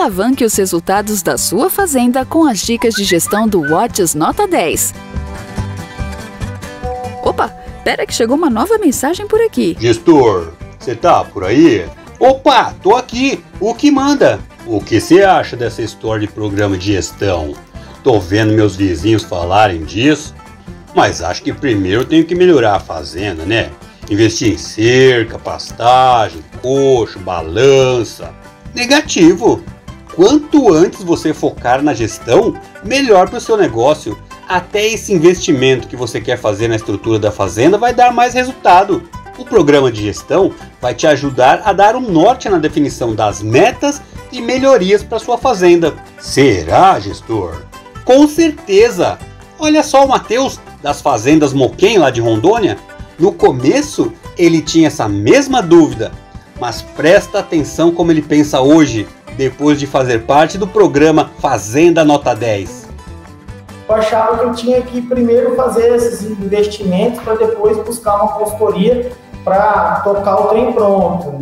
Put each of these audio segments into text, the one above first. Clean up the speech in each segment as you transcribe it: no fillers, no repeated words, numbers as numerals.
Alavanque os resultados da sua fazenda com as dicas de gestão do Uátis Nota 10. Opa, pera que chegou uma nova mensagem por aqui. Gestor, você tá por aí? Opa, tô aqui. O que manda? O que você acha dessa história de programa de gestão? Tô vendo meus vizinhos falarem disso, mas acho que primeiro eu tenho que melhorar a fazenda, né? Investir em cerca, pastagem, coxo, balança. Negativo. Quanto antes você focar na gestão, melhor para o seu negócio. Até esse investimento que você quer fazer na estrutura da fazenda vai dar mais resultado. O programa de gestão vai te ajudar a dar um norte na definição das metas e melhorias para sua fazenda. Será, gestor? Com certeza! Olha só o Matheus, das Fazendas Moquem, lá de Rondônia. No começo, ele tinha essa mesma dúvida. Mas presta atenção como ele pensa hoje, depois de fazer parte do programa Fazenda Nota 10. Eu achava que eu tinha que primeiro fazer esses investimentos para depois buscar uma consultoria para tocar o trem pronto.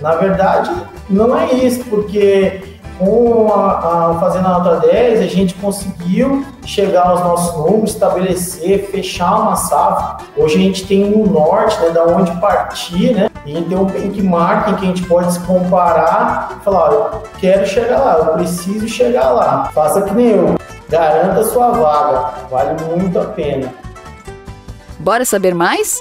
Na verdade, não é isso, porque com a Fazenda Nota 10, a gente conseguiu chegar aos nossos números, estabelecer, fechar uma safra. Hoje a gente tem um norte, né, da onde partir, né? E a gente tem um benchmark que a gente pode se comparar e falar, eu quero chegar lá, eu preciso chegar lá. Faça que nem eu, garanta a sua vaga, vale muito a pena. Bora saber mais?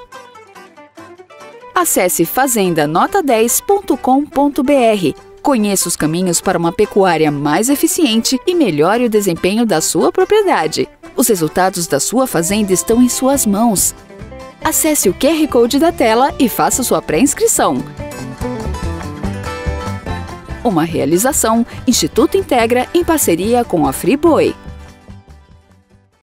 Acesse fazendanota10.com.br. Conheça os caminhos para uma pecuária mais eficiente e melhore o desempenho da sua propriedade. Os resultados da sua fazenda estão em suas mãos. Acesse o QR Code da tela e faça sua pré-inscrição. Uma realização Instituto Integra em parceria com a Friboi.